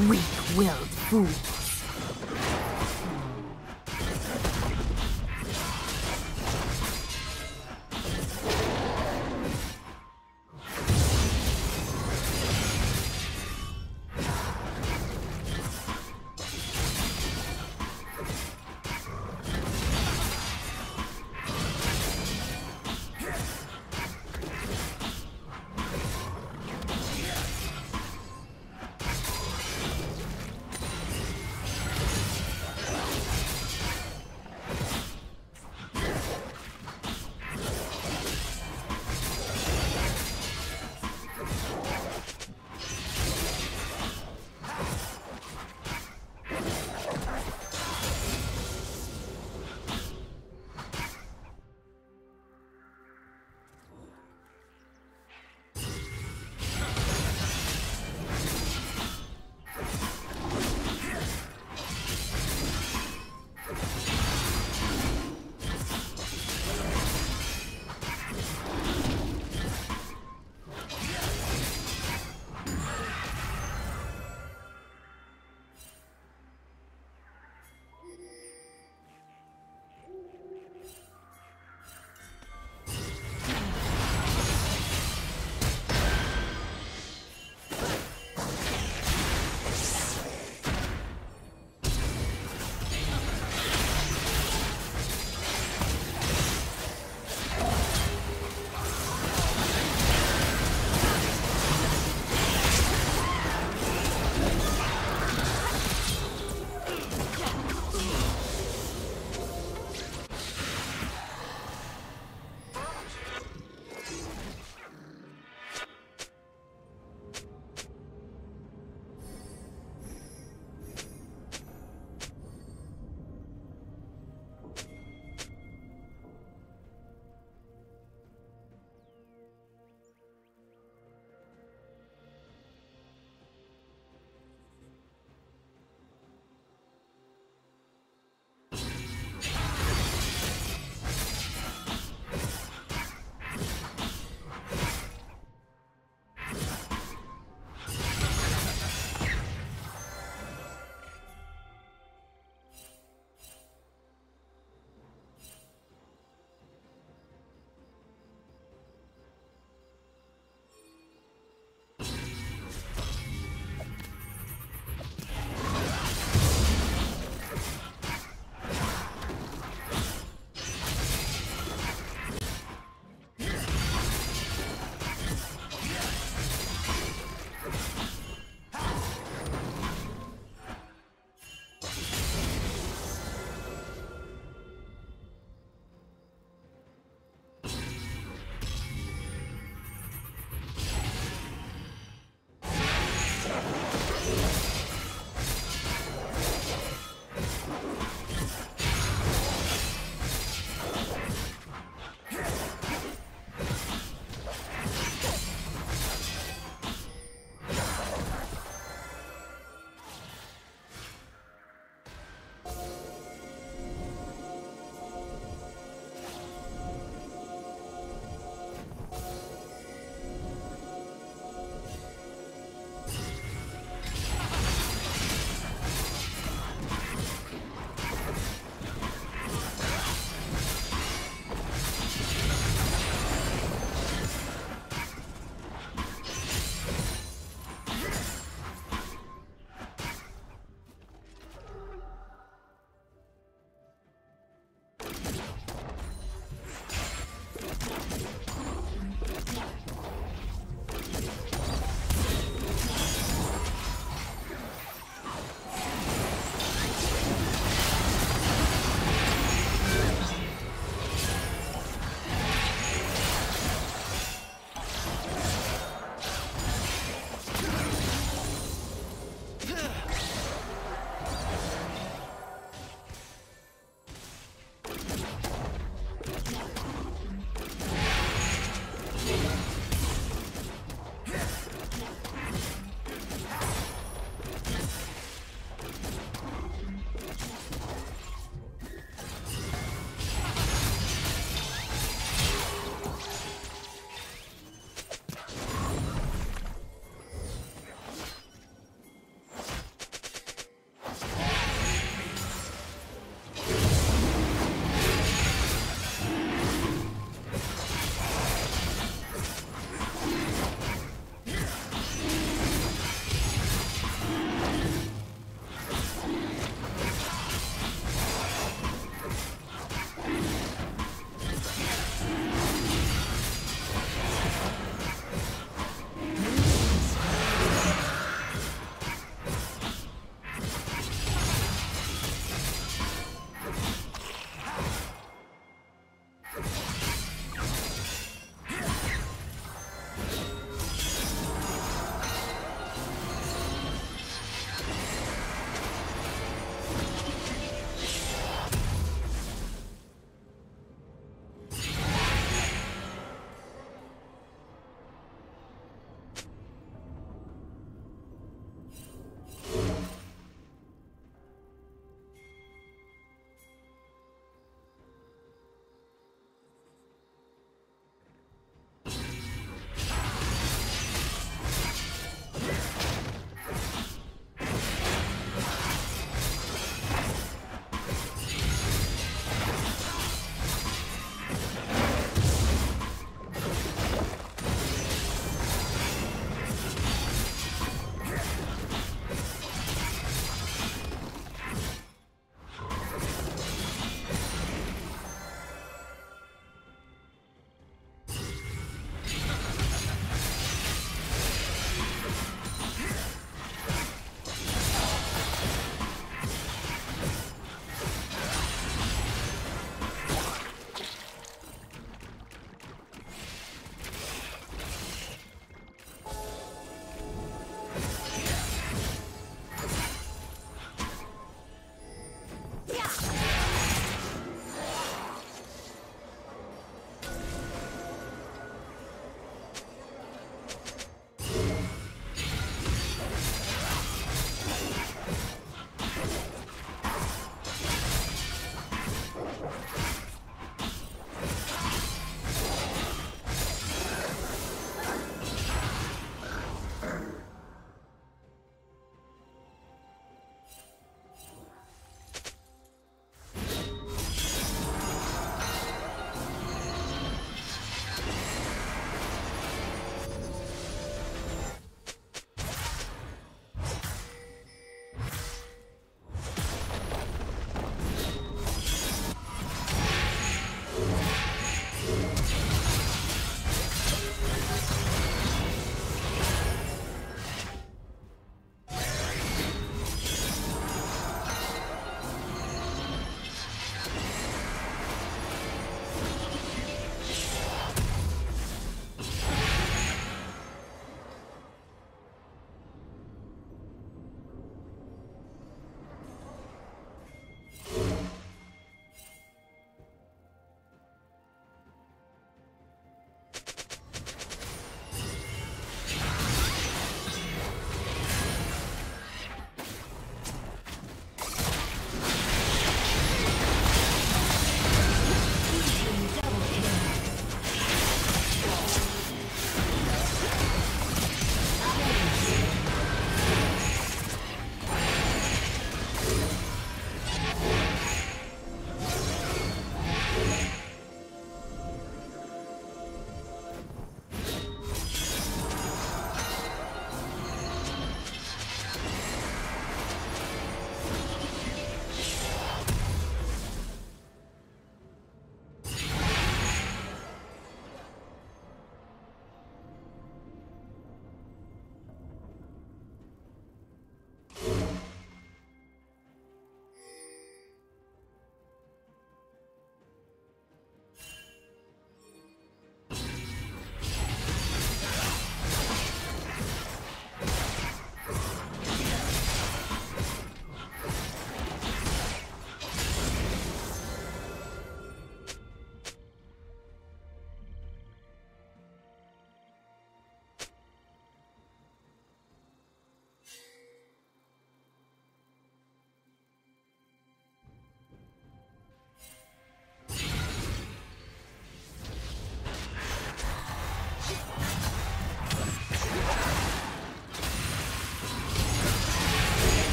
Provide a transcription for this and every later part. Weak-willed fool.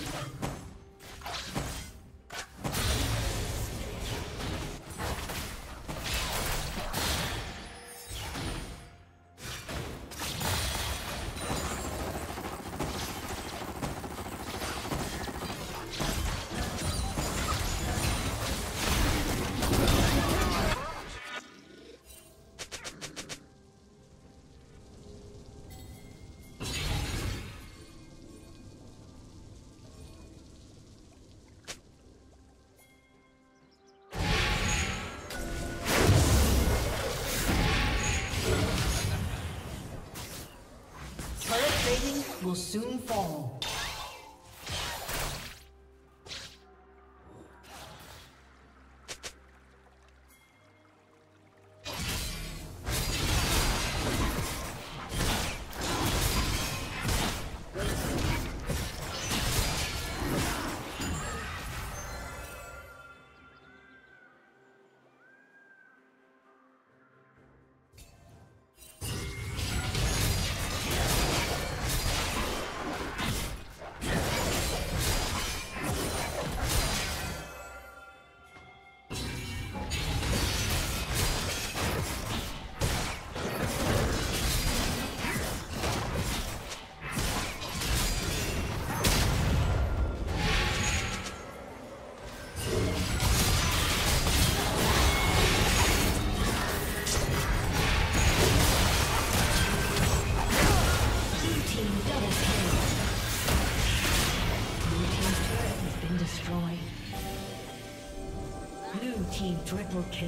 Will soon fall. Triple kill.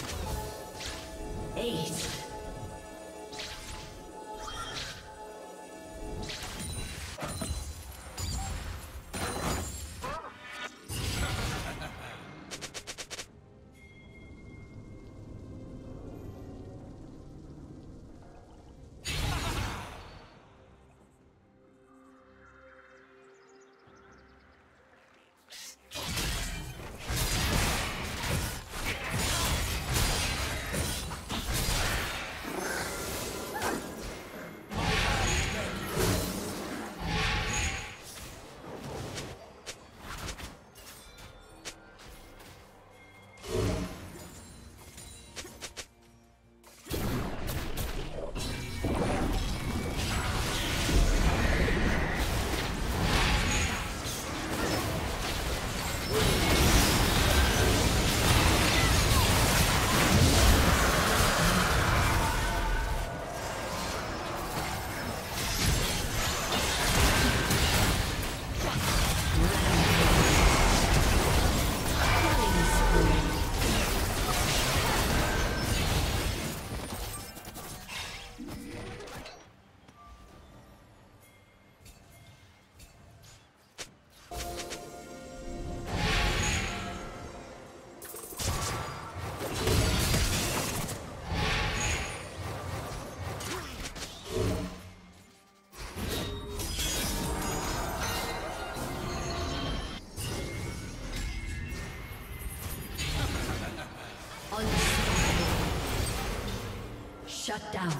8. Shut down.